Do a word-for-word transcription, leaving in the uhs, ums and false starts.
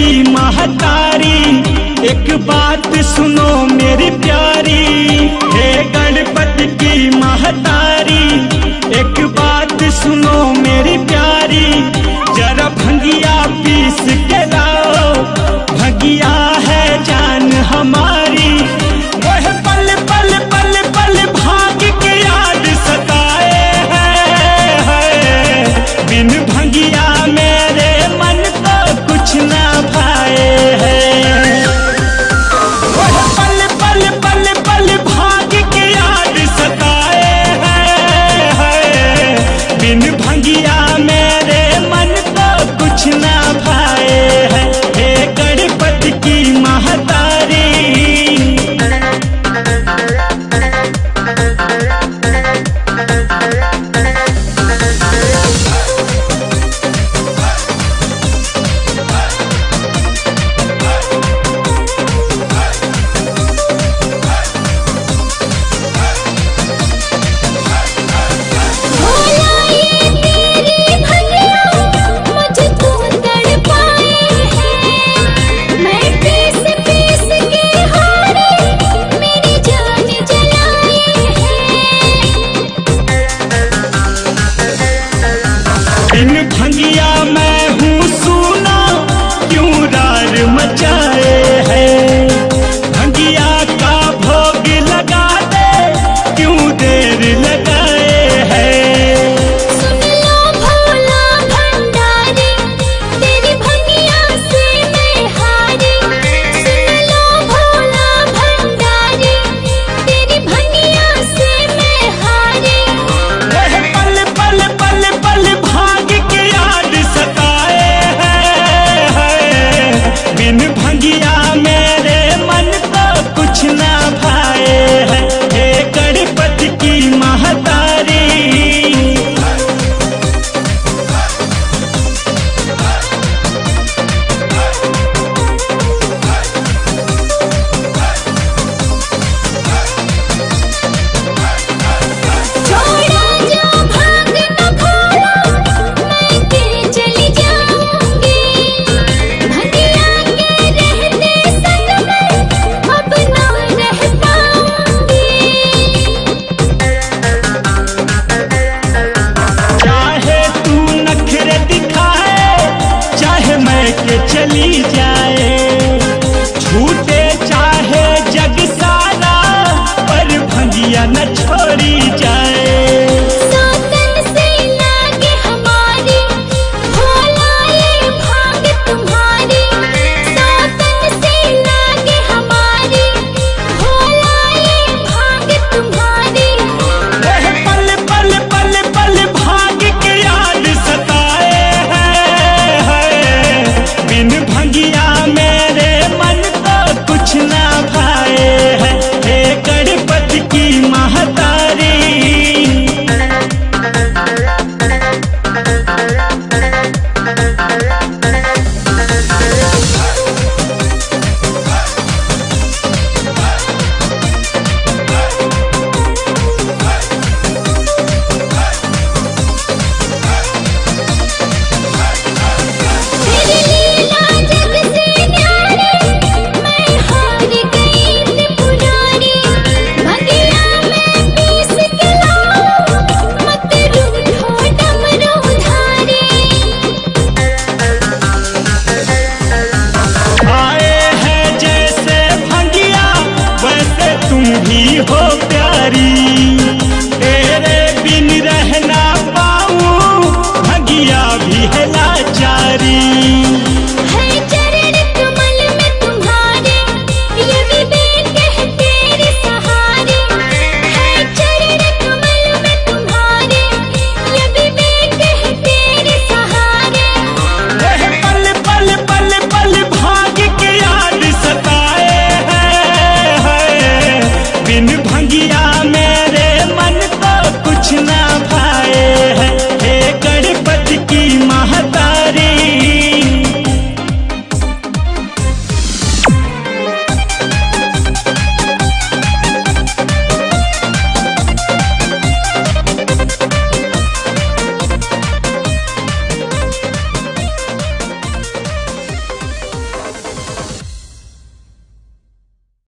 की महतारी एक बात सुनो मेरी प्यारी, हे गणपति की महतारी।